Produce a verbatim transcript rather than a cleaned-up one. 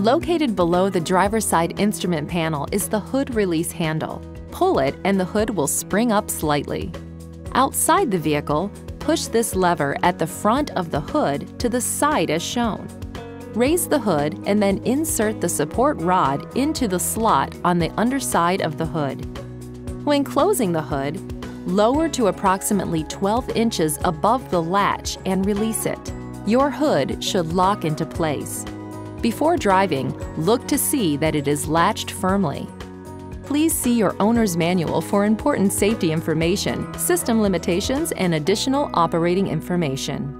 Located below the driver's side instrument panel is the hood release handle. Pull it and the hood will spring up slightly. Outside the vehicle, push this lever at the front of the hood to the side as shown. Raise the hood and then insert the support rod into the slot on the underside of the hood. When closing the hood, lower to approximately twelve inches above the latch and release it. Your hood should lock into place. Before driving, look to see that it is latched firmly. Please see your owner's manual for important safety information, system limitations, and additional operating information.